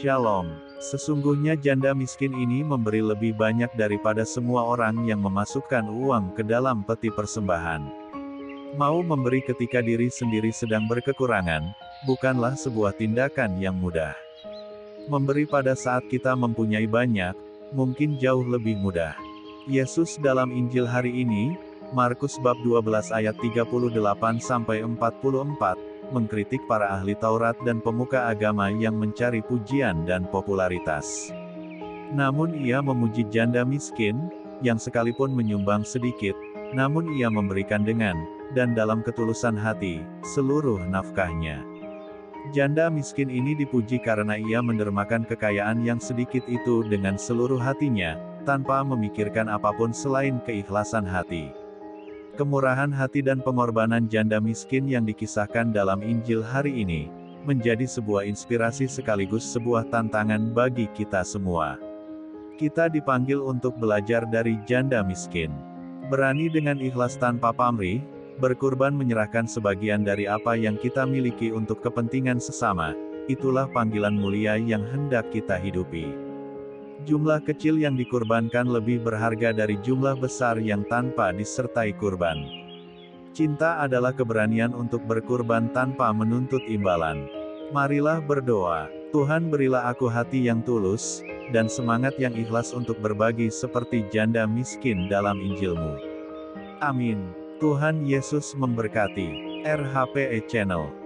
Shalom. Sesungguhnya janda miskin ini memberi lebih banyak daripada semua orang yang memasukkan uang ke dalam peti persembahan. Mau memberi ketika diri sendiri sedang berkekurangan, bukanlah sebuah tindakan yang mudah. Memberi pada saat kita mempunyai banyak, mungkin jauh lebih mudah. Yesus dalam Injil hari ini, Markus bab 12 ayat 38-44, mengkritik para ahli Taurat dan pemuka agama yang mencari pujian dan popularitas. Namun ia memuji janda miskin, yang sekalipun menyumbang sedikit, namun ia memberikan dengan, dan dalam ketulusan hati, seluruh nafkahnya. Janda miskin ini dipuji karena ia mendermakan kekayaan yang sedikit itu dengan seluruh hatinya, tanpa memikirkan apapun selain keikhlasan hati. Kemurahan hati dan pengorbanan janda miskin yang dikisahkan dalam Injil hari ini, menjadi sebuah inspirasi sekaligus sebuah tantangan bagi kita semua. Kita dipanggil untuk belajar dari janda miskin. Berani dengan ikhlas tanpa pamrih, berkurban menyerahkan sebagian dari apa yang kita miliki untuk kepentingan sesama, itulah panggilan mulia yang hendak kita hidupi. Jumlah kecil yang dikurbankan lebih berharga dari jumlah besar yang tanpa disertai kurban. Cinta adalah keberanian untuk berkurban tanpa menuntut imbalan. Marilah berdoa. Tuhan, berilah aku hati yang tulus, dan semangat yang ikhlas untuk berbagi seperti janda miskin dalam Injil-Mu. Amin. Tuhan Yesus memberkati. RHPE Channel.